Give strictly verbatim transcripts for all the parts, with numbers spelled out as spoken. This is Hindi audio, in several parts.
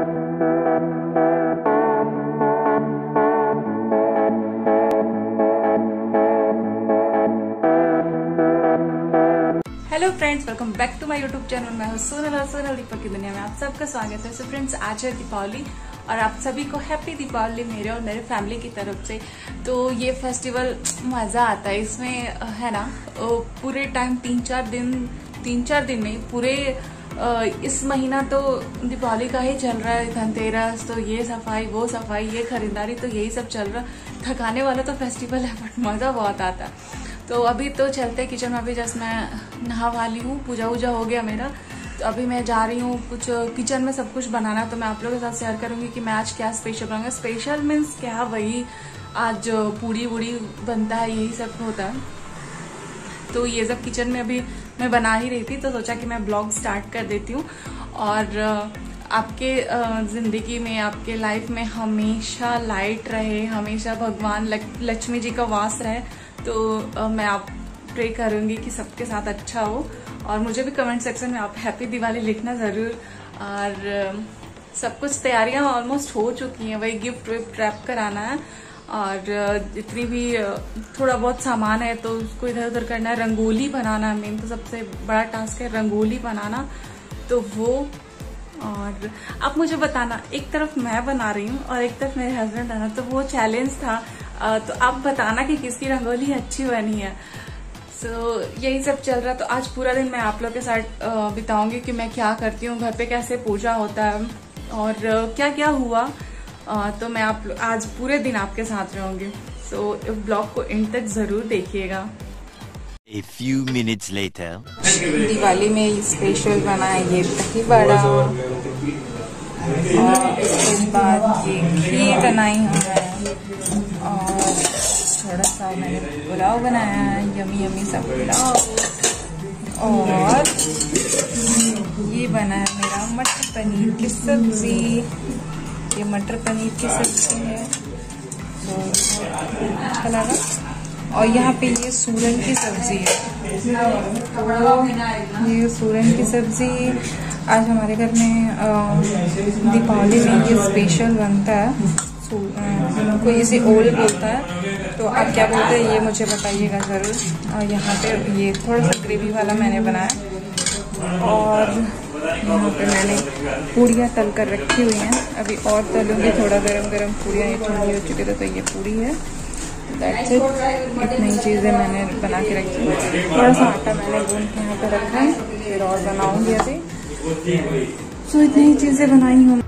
Hello friends, welcome back to my YouTube channel. मैं हूँ सोनल और सोनल दीपक की दुनिया में आप सबका स्वागत है। सो फ्रेंड्स, आज है दीपावली और आप सभी को हैप्पी दीपावली मेरे और मेरे फैमिली की तरफ से। तो ये फेस्टिवल मज़ा आता है इसमें, है ना। पूरे टाइम तीन चार दिन तीन चार दिन में पूरे इस महीना तो दीपावली का ही चल रहा है। धनतेरस तो ये सफाई, वो सफाई, ये खरीदारी, तो यही सब चल रहा। थकाने वाला तो फेस्टिवल है बट मज़ा बहुत आता है। तो अभी तो चलते किचन में। अभी जस्ट मैं नहा वाली हूँ, पूजा वूजा हो गया मेरा। तो अभी मैं जा रही हूँ कुछ किचन में सब कुछ बनाना। तो मैं आप लोगों के साथ शेयर करूँगी कि मैं आज क्या स्पेशल बनाऊँगा। स्पेशल मीन्स क्या, वही आज पूड़ी वूड़ी बनता है, यही सब होता है। तो ये सब किचन में अभी मैं बना ही रही थी, तो सोचा कि मैं ब्लॉग स्टार्ट कर देती हूँ। और आपके ज़िंदगी में, आपके लाइफ में हमेशा लाइट रहे, हमेशा भगवान लक्ष्मी जी का वास रहे। तो मैं आप प्रे करूँगी कि सबके साथ अच्छा हो। और मुझे भी कमेंट सेक्शन में आप हैप्पी दिवाली लिखना ज़रूर। और सब कुछ तैयारियाँ ऑलमोस्ट हो चुकी हैं, वही गिफ्ट विफ्ट रैप कराना है और जितनी भी थोड़ा बहुत सामान है तो उसको इधर उधर करना है। रंगोली बनाना मेन तो सबसे बड़ा टास्क है, रंगोली बनाना। तो वो, और आप मुझे बताना, एक तरफ मैं बना रही हूँ और एक तरफ मेरे हस्बैंड बना, तो वो चैलेंज था। तो आप बताना कि किसकी रंगोली अच्छी बनी है। सो so, यही सब चल रहा। तो आज पूरा दिन मैं आप लोग के साथ बिताऊंगी कि मैं क्या करती हूँ, घर पे कैसे पूजा होता है और क्या क्या हुआ। तो मैं आप आज पूरे दिन आपके साथ रहूँगी। सो so, ब्लॉग को एंड तक ज़रूर देखिएगा। A few minutes later. Diwali में स्पेशल बना है ये दही बड़ा, और इसके बाद ये घी बनाई हमने, और थोड़ा सा मैंने पुलाव बनाया है, यमी यमी सा पुलाव। और ये बना है मेरा मटर पनीर की सब्जी। ये मटर पनीर की सब्जी है, तो अच्छा लगा। और यहाँ पे ये सूरन की सब्जी है। तो ये सूरन की सब्जी आज हमारे घर में दीपावली में ये स्पेशल बनता है। कोई इसे ओल बोलता है, तो आप क्या बोलते हैं ये मुझे बताइएगा ज़रूर। और यहाँ पे ये थोड़ा सा ग्रेवी वाला मैंने बनाया। और यहाँ पे मैंने पूड़ियाँ तल कर रखी हुई हैं, अभी और तलूँगी। थोड़ा गरम गरम पूड़ियाँ, ये ठंडी हो चुकी थी तो ये पूड़ी है। दैट्स इट, इतनी चीज़ें मैंने बना के रखी हैं। थोड़ा सा आटा मैंने गूंद के यहाँ पर रखा है, फिर और बनाऊँगी अभी। सो इतनी चीज़ें बनाई हूँ।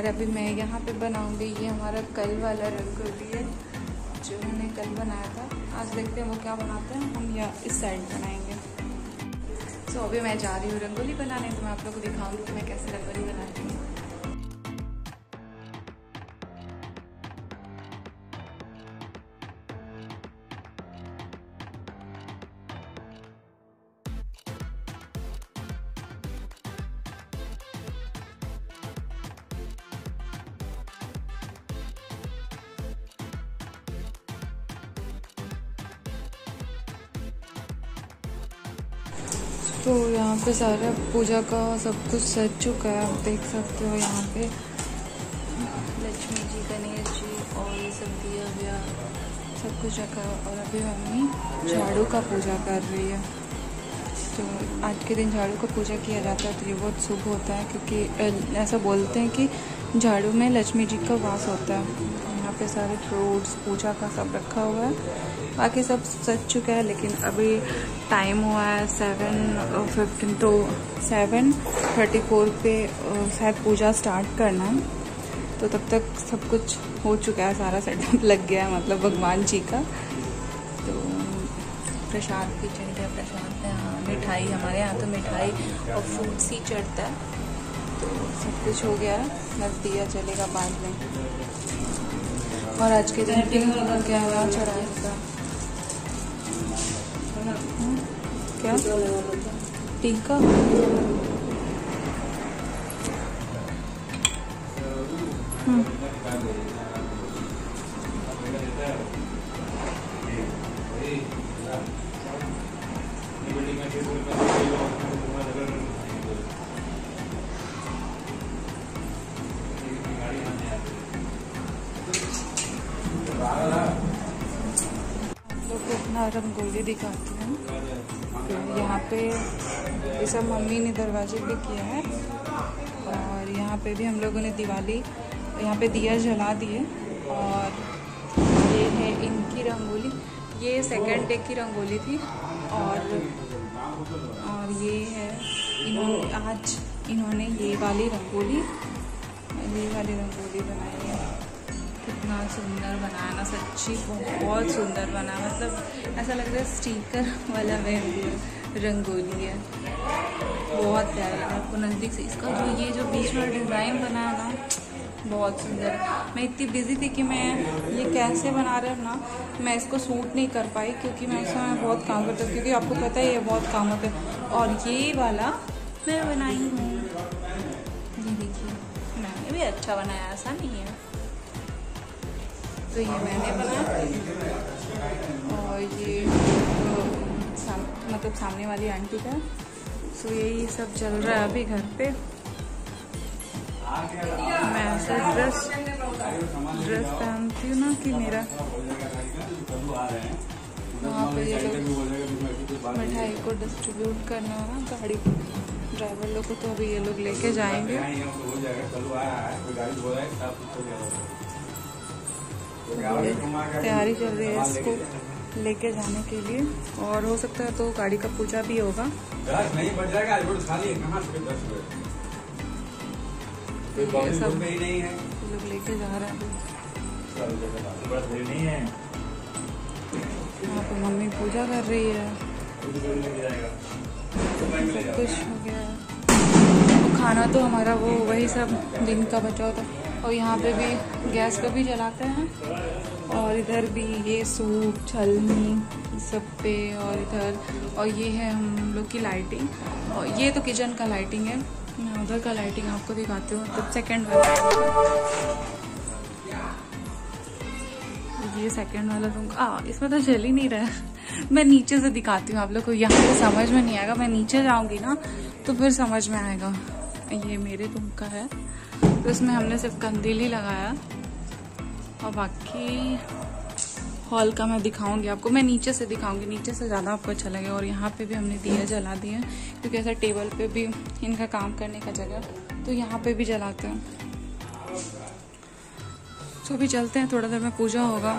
और अभी मैं यहाँ पे बनाऊंगी, ये हमारा कल वाला रंगोली है जो मैंने कल बनाया था। आज देखते हैं वो क्या बनाते हैं, हम यहाँ इस साइड बनाएंगे। सो so, अभी मैं जा रही हूँ रंगोली बनाने, तो मैं आप लोग को दिखाऊंगी कि मैं कैसे रंगोली बनाती हूँ। तो यहाँ पे सारा पूजा का सब कुछ सज चुका है, आप देख सकते हो। यहाँ पे लक्ष्मी जी, गणेश जी और ये सब दिया गया, सब कुछ रखा। और अभी मम्मी झाड़ू का पूजा कर रही है। तो आज के दिन झाड़ू का पूजा किया जाता है, तो ये बहुत शुभ होता है क्योंकि ऐसा बोलते हैं कि झाड़ू में लक्ष्मी जी का वास होता है। यहाँ पे सारे फ्रूट्स, पूजा का सब रखा हुआ है। बाकी सब सज चुका है, लेकिन अभी टाइम हुआ है सेवन फिफ्टीन, तो सेवन थर्टी फोर पे शायद पूजा स्टार्ट करना है। तो तब तक सब कुछ हो चुका है, सारा सेटअप लग गया है, मतलब भगवान जी का। तो प्रसाद भी चढ़ गया, प्रसाद में हाँ मिठाई, हमारे यहाँ तो मिठाई और फ्रूट्स ही चढ़ता है। तो सब कुछ हो गया है, बस दिया चलेगा बाद में। और आज के दिन क्या हुआ, चढ़ाई का क्या टीका रंगोली दिखाती हूँ। यहाँ पे ये सब मम्मी ने दरवाजे पे किया है और यहाँ पे भी हम लोगों ने दिवाली यहाँ पे दिया जला दिए। और ये है इनकी रंगोली, ये सेकंड डे की रंगोली थी। और और ये है इन्होंने आज इन्होंने ये वाली रंगोली ये वाली रंगोली बनाई है। कितना सुंदर बनाना, सच्ची बहुत सुंदर बना, मतलब ऐसा लग रहा है स्टीकर वाला वह रंगोली है, बहुत प्यारा लगा आपको नज़दीक से। इसका जो ये जो बीच में डिज़ाइन बनाया ना बहुत सुंदर। मैं इतनी बिजी थी कि मैं ये कैसे बना रहा हूँ ना, मैं इसको सूट नहीं कर पाई क्योंकि मैं इस समय बहुत काम करता हूँ, क्योंकि आपको पता है ये बहुत काम होता है। और ये वाला मैं बनाई हूँ, ये देखिए मैंने भी अच्छा बनाया, ऐसा नहीं है। तो ये मैंने बनाया और ये तो साम, मतलब सामने वाली आंटी का। सो यही सब चल रहा है अभी घर पे। मैं ऐसा ड्रेस ड्रेस पहनती हूँ ना कि मेरा वहाँ पे ये लोग मिठाई को डिस्ट्रीब्यूट करना होगा गाड़ी ड्राइवर लोग को, तो अभी ये लोग लेके जाएंगे। तैयारी चल रही है इसको लेके जाने के लिए, और हो सकता है तो गाड़ी का पूजा भी होगा। नहीं बच जाएगा, कहाँ से कोई सब नहीं है, लोग लेके जा रहे हैं। यहाँ पर मम्मी पूजा कर रही है, सब कुछ हो गया। तो खाना तो हमारा वो वही सब दिन का बचा होता है। और यहाँ पे भी गैस पे भी जलाते हैं, और इधर भी ये सूप छलनी सब पे, और इधर और ये है हम लोग की लाइटिंग। और ये तो किचन का लाइटिंग है, मैं उधर का लाइटिंग आपको दिखाती हूँ। तो सेकंड वाला ये सेकंड वाला रूम आ इसमें तो जल ही नहीं रहा है। मैं नीचे से दिखाती हूँ आप लोग को, यहाँ पे समझ में नहीं आएगा, मैं नीचे जाऊँगी ना तो फिर समझ में आएगा। ये मेरे रूम का है, तो इसमें हमने सिर्फ कंदील ही लगाया, और बाकी हॉल का मैं दिखाऊंगी आपको, मैं नीचे से दिखाऊंगी, नीचे से ज़्यादा आपको अच्छा लगेगा। और यहाँ पे भी हमने दिया जला दिया, क्योंकि ऐसा टेबल पे भी इनका काम करने का जगह, तो यहाँ पे भी जलाते हैं। तो अभी चलते हैं, थोड़ा देर में पूजा होगा।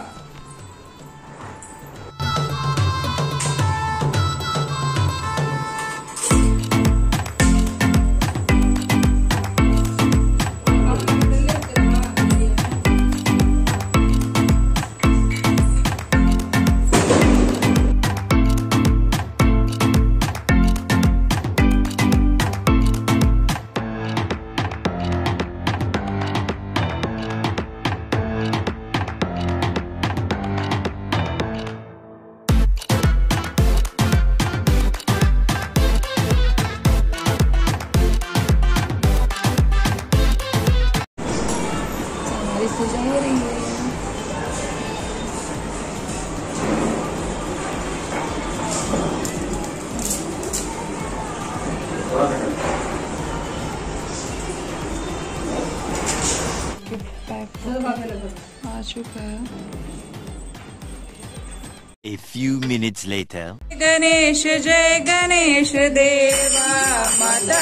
A few minutes later. Ganesh जय गणेश देवा, माता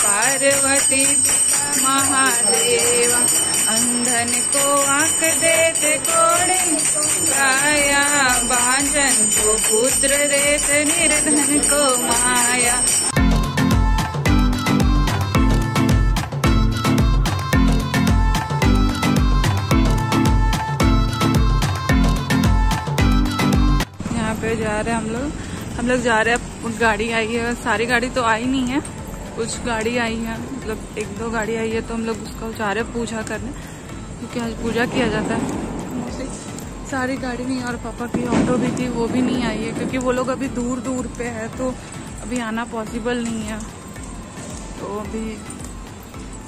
पार्वती महादेवा, अंधन को आंख देते कोड़े को काया, भांजन को पुत्र देते निर्धन को माया। जा रहे हैं हम लोग हम लोग जा रहे हैं। कुछ गाड़ी आई है, सारी गाड़ी तो आई नहीं है, कुछ गाड़ी आई है, मतलब एक दो गाड़ी आई है, तो हम लोग उसको जा रहे हैं पूजा करने, क्योंकि आज पूजा किया जाता है। सारी गाड़ी नहीं, और पापा की ऑटो भी थी वो भी नहीं आई है क्योंकि वो लोग अभी दूर दूर पे है तो अभी आना पॉसिबल नहीं है। तो अभी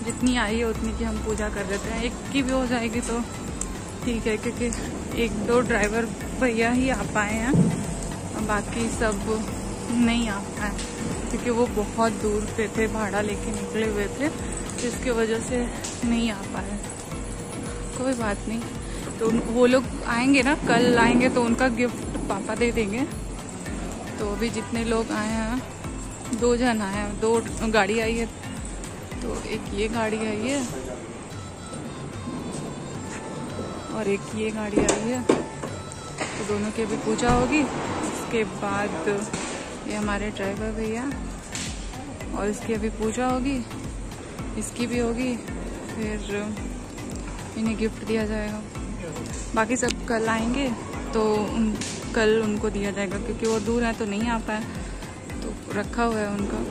जितनी आई है उतनी की हम पूजा कर देते हैं। एक की भी हो जाएगी तो ठीक है क्योंकि एक दो ड्राइवर भैया ही आ पाए हैं, बाकी सब नहीं आ पाए क्योंकि वो बहुत दूर पे थे, भाड़ा लेके निकले हुए थे, जिसकी वजह से नहीं आ पाए। कोई बात नहीं, तो वो लोग आएंगे ना, कल आएंगे तो उनका गिफ्ट पापा दे देंगे। तो अभी जितने लोग आए हैं, दो जन आए हैं, दो गाड़ी आई है, तो एक ये गाड़ी आई है और एक ये गाड़ी आई है, तो दोनों की भी पूजा होगी। उसके बाद ये हमारे ड्राइवर भैया और इसकी अभी पूजा होगी, इसकी भी होगी, फिर इन्हें गिफ्ट दिया जाएगा। बाकी सब कल आएंगे तो उन, कल उनको दिया जाएगा क्योंकि वो दूर है तो नहीं आ पाए, तो रखा हुआ है उनका।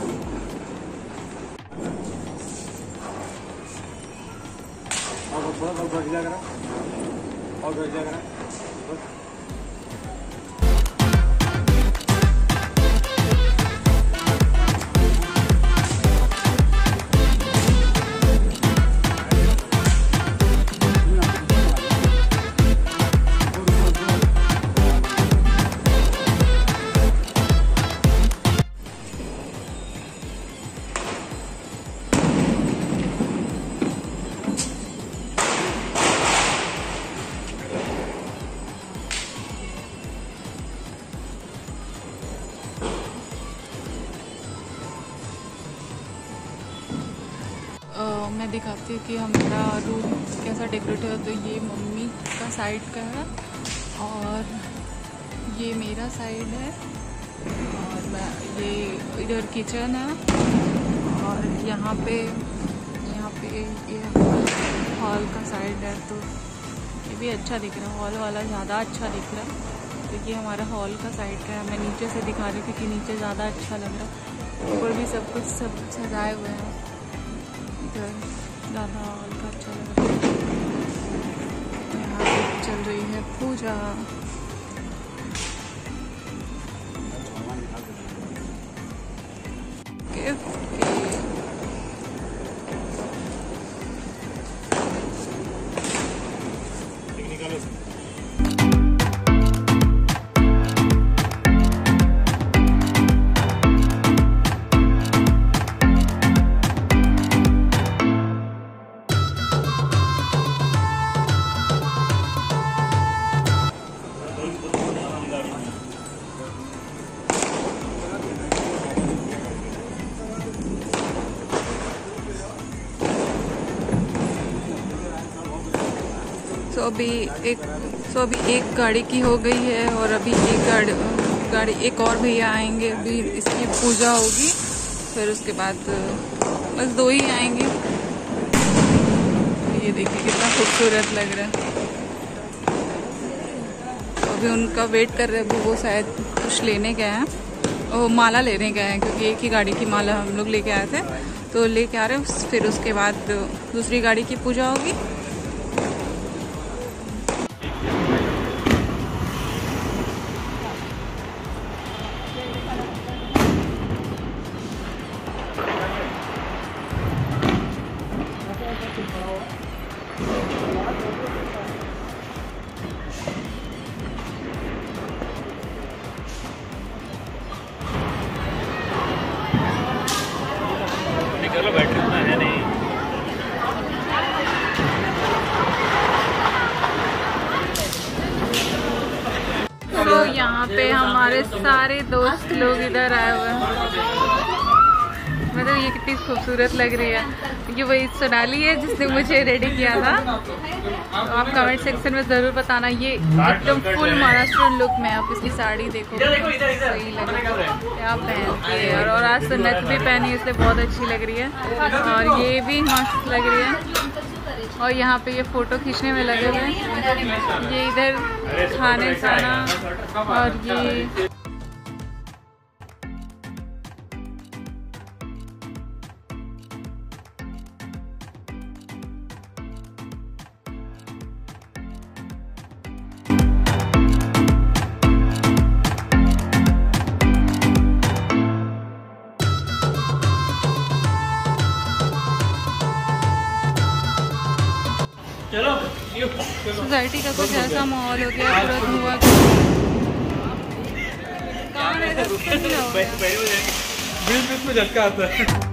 और मैं दिखाती हूँ कि हमारा रूम कैसा डेकोरेट है। तो ये मम्मी का साइड का है और ये मेरा साइड है और मैं ये इधर किचन है और यहाँ पे यहाँ पे ये हॉल का साइड है। तो ये भी अच्छा दिख रहा है, हॉल वाला ज़्यादा अच्छा दिख रहा है क्योंकि हमारा हॉल का साइड का है। मैं नीचे से दिखा रही हूँ क्योंकि नीचे ज़्यादा अच्छा लग रहा है। ऊपर भी सब कुछ सब सजाए हुए हैं, ज़्यादा हॉल का अच्छा लग रहा है। यहाँ पे चल रही है पूजा। तो अभी एक तो अभी एक गाड़ी की हो गई है और अभी एक गाड़ी गाड़ी एक और भैया आएंगे, अभी इसकी पूजा होगी, फिर उसके बाद बस दो ही आएंगे। ये देखिए कितना खूबसूरत लग रहा है। तो अभी उनका वेट कर रहे हैं, अभी वो शायद कुछ लेने गए हैं, वो माला लेने गए हैं क्योंकि एक ही गाड़ी की माला हम लोग लेके आए थे, तो लेके आ रहे हैं। फिर उसके बाद दूसरी गाड़ी की पूजा होगी। तो यहाँ पे हमारे सारे दोस्त लोग इधर आए हुए हैं। मतलब ये कितनी खूबसूरत लग रही है। ये वही सोनाली है जिसने मुझे रेडी किया था। तो आप कमेंट सेक्शन में ज़रूर बताना। ये एकदम फुल महाराष्ट्रियन लुक में, आप इसकी साड़ी देखो सही लग रही है, क्या पहनती है। और, और आज सुन्नत भी पहनी है इसलिए बहुत अच्छी लग रही है और ये भी मस्त लग रही है। और यहाँ पे ये फोटो खींचने में लगे हुए हैं, ये इधर खाने खाना और ये सोसाइटी का कुछ ऐसा माहौल हो गया पूरा धुआं काम ऐसा बिल्कुल झटका आता है।